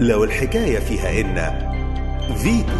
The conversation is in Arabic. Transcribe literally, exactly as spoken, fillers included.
لو الحكاية فيها إن فيتو